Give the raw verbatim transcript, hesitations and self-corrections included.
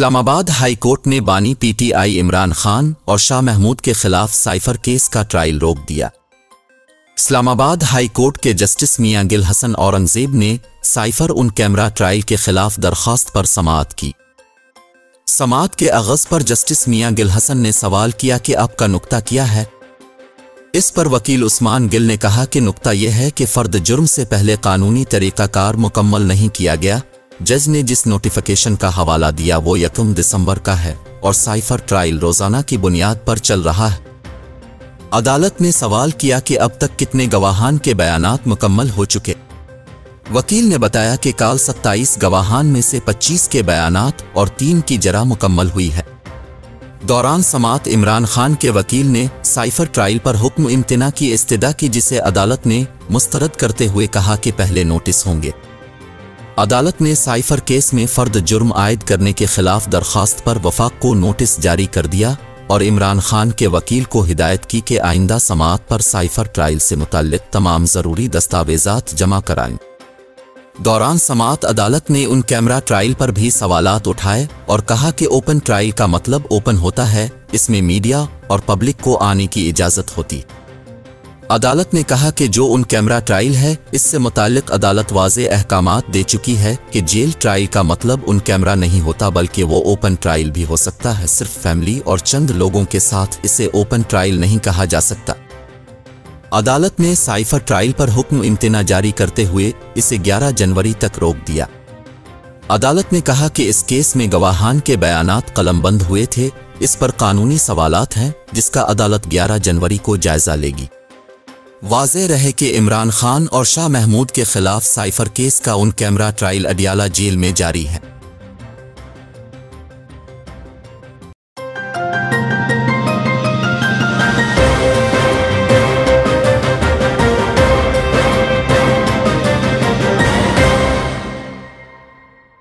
Islamabad high court ने बानी PTI Imran Khan और शाह महमूद के खिलाफ साइफर केस का ट्रायल रोक दिया। इस्लामाबाद हाई कोर्ट के जस्टिस मियाँ गिल हसन औरंगजेब ने साइफर उन कैमरा ट्रायल के खिलाफ दरख्वास्त पर समाअत की। समाअत के आगाज पर जस्टिस मियाँ गिल हसन ने सवाल किया कि आपका नुक्ता क्या है। इस पर वकील उस्मान गिल ने कहा कि नुक्ता यह है कि फर्द जुर्म से पहले कानूनी तरीकाकार मुकम्मल नहीं किया गया। जज ने जिस नोटिफिकेशन का हवाला दिया वो यकम दिसंबर का है और साइफर ट्रायल रोजाना की बुनियाद पर चल रहा है। अदालत ने सवाल किया कि अब तक कितने गवाहान के बयानात मुकम्मल हो चुके। वकील ने बताया कि काल सत्ताईस गवाहान में से पच्चीस के बयानात और तीन की जरा मुकम्मल हुई है। दौरान समाअत इमरान खान के वकील ने साइफर ट्रायल पर हुक्म इम्तना की इस्तिदा की, जिसे अदालत ने मुस्तरद करते हुए कहा कि पहले नोटिस होंगे। अदालत ने साइफर केस में फर्द जुर्म आयद करने के खिलाफ दरख्वास्त पर वफाक को नोटिस जारी कर दिया और इमरान खान के वकील को हिदायत की कि आइंदा समाअत पर साइफर ट्रायल से मुताल्लिक तमाम ज़रूरी दस्तावेज़ात जमा कराएं। दौरान समाअत अदालत ने उन कैमरा ट्रायल पर भी सवालात उठाए और कहा कि ओपन ट्रायल का मतलब ओपन होता है, इसमें मीडिया और पब्लिक को आने की इजाज़त होती। अदालत ने कहा कि जो उन कैमरा ट्रायल है इससे मुतालिक अदालत वाज़े अहकामात दे चुकी है कि जेल ट्रायल का मतलब उन कैमरा नहीं होता, बल्कि वो ओपन ट्रायल भी हो सकता है। सिर्फ फैमिली और चंद लोगों के साथ इसे ओपन ट्रायल नहीं कहा जा सकता। अदालत ने साइफर ट्रायल पर हुक्म इम्तना जारी करते हुए इसे ग्यारह जनवरी तक रोक दिया। अदालत ने कहा कि इस केस में गवाहान के बयानात कलमबंद हुए थे। इस पर कानूनी सवालात हैं जिसका अदालत ग्यारह जनवरी को जायजा लेगी। वाज़ेह रहे कि इमरान खान और शाह महमूद के खिलाफ साइफर केस का उन कैमरा ट्रायल अडियाला जेल में जारी है।